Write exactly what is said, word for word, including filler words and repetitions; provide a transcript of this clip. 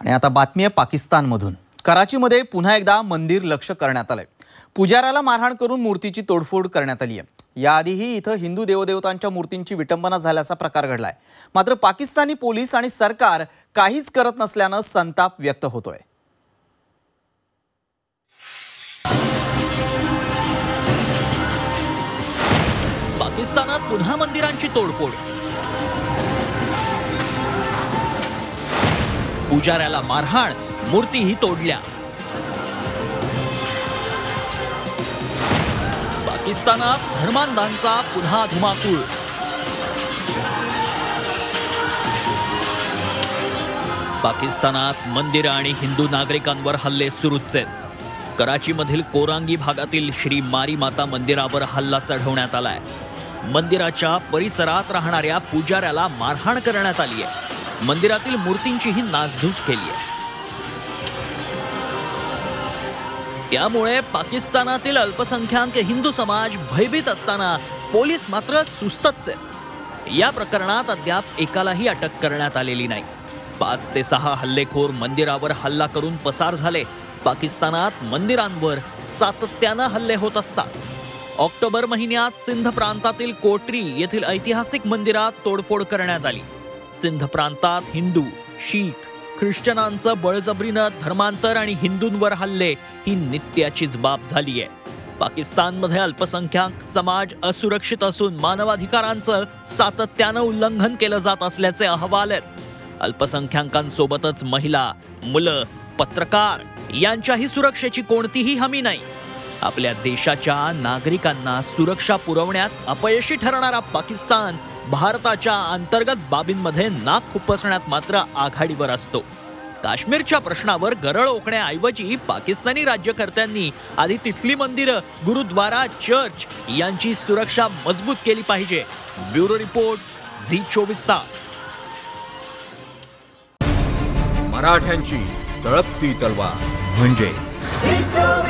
आणि आता बातमी आहे पाकिस्तानमधून। कराचीमध्ये पुन्हा एकदा मंदिर लक्ष्य करण्यात आले। पुजाऱ्याला मारहाण करून मूर्तीची तोडफोड करण्यात आली आहे। याआधीही इथं हिंदू देवदेवतांच्या मूर्तींची विटंबना झाल्याचा प्रकार घडलाय। मात्र पाकिस्तानी पोलीस आणि सरकार काहीच करत नसल्याने संताप व्यक्त होतोय। पाकिस्तानात पुन्हा मंदिरांची तोडफोड, पुजाऱ्याला मारहाण, मूर्तीही तोडल्या। पाकिस्तानात धर्मांधांचा पुन्हा धुमाकूळ। पाकिस्तानात मंदिर आणि हिंदू नागरिकांवर हल्ले सुरूच आहेत। कराचीमधील कोरांगी भागातील श्री मारी माता मंदिरावर हल्ला चढवण्यात आलाय। मंदिराच्या परिसरात राहणाऱ्या पुजाऱ्याला मारहाण करण्यात आली आहे। मंदिरातील मूर्तींचीही नासधूस केली आहे। त्यामुळे पाकिस्तानातील अल्पसंख्याक हिंदू समाज भयभीत असताना पोलीस मात्र सुस्तच आहेत। या प्रकरणात अद्याप एकालाही अटक करण्यात आलेली नाही। पाच ते सहा हल्लेखोर मंदिरावर हल्ला करून पसार झाले। पाकिस्तानात मंदिरांवर सातत्याने हल्ले होत असतात। ऑक्टोबर महिन्यात सिंध प्रांतातील कोटरी येथील ऐतिहासिक मंदिरात तोडफोड करण्यात आली। सिंध प्रांतात हिंदू, शीख, ख्रिश्चनांचं बळजबरीनं धर्मांतर आणि हिंदूंवर हल्ले ही नित्याचीच बाब झाली आहे। पाकिस्तानमध्ये अल्पसंख्याक समाज असुरक्षित असून मानवाधिकारांचं सातत्यानं उल्लंघन केलं जात असल्याचे अहवाल आहेत। अल्पसंख्याकांसोबतच महिला, मुलं, पत्रकार यांच्याही सुरक्षेची कोणतीही हमी नाही। आपल्या देशाच्या नागरिकांना सुरक्षा पुरवण्यात अपयशी ठरणारा पाकिस्तान भारताच्या अंतर्गत बाबींमध्ये नाक खुपसण्यात मात्र आघाडीवर असतो। काश्मीरच्या प्रश्नावर गरळ ओकण्याऐवजी पाकिस्तानी राज्यकर्त्यांनी आधी तिथली मंदिरं, गुरुद्वारा, चर्च यांची सुरक्षा मजबूत केली पाहिजे। ब्युरो रिपोर्ट, झी चोवीस तास। मराठ्यांची तळपती तलवार म्हणजे